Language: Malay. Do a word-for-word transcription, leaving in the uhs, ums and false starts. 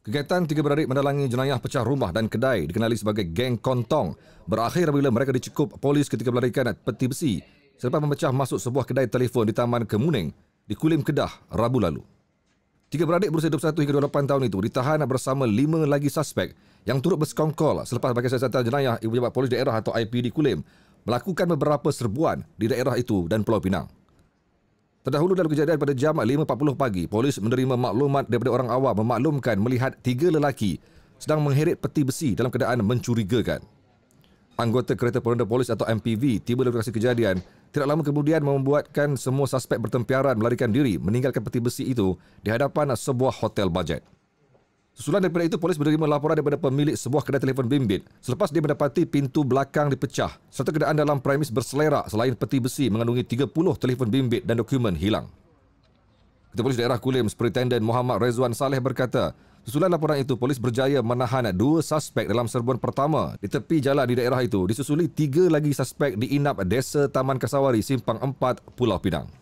Kegiatan tiga beradik mendalangi jenayah pecah rumah dan kedai dikenali sebagai Geng Kontong berakhir bila mereka dicukup polis ketika melarikan peti besi selepas memecah masuk sebuah kedai telefon di Taman Kemuning di Kulim Kedah Rabu lalu. Tiga beradik berusia dua puluh satu hingga dua puluh lapan tahun itu ditahan bersama lima lagi suspek yang turut bersekongkol selepas bagi siasatan jenayah Ibu Jabat Polis Daerah atau I P D Kulim melakukan beberapa serbuan di daerah itu dan Pulau Pinang. Terdahulu dalam kejadian pada jam lima empat puluh pagi, polis menerima maklumat daripada orang awam memaklumkan melihat tiga lelaki sedang mengheret peti besi dalam keadaan mencurigakan. Anggota kereta peronda polis atau M P V tiba di lokasi kejadian, tidak lama kemudian membuatkan semua suspek bertempiaran melarikan diri meninggalkan peti besi itu di hadapan sebuah hotel bajet. Susulan daripada itu, polis menerima laporan daripada pemilik sebuah kedai telefon bimbit selepas dia mendapati pintu belakang dipecah serta keadaan dalam premis berselerak selain peti besi mengandungi tiga puluh telefon bimbit dan dokumen hilang. Ketua Polis Daerah Kulim, Superintenden Muhammad Rezuan Saleh berkata, susulan laporan itu, polis berjaya menahan dua suspek dalam serbuan pertama di tepi jalan di daerah itu, disusuli tiga lagi suspek di inap Desa Taman Kasawari, Simpang empat, Pulau Pinang.